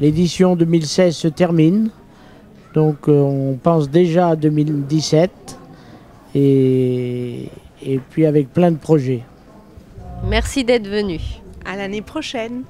L'édition 2016 se termine, donc on pense déjà à 2017 et puis avec plein de projets. Merci d'être venu. À l'année prochaine.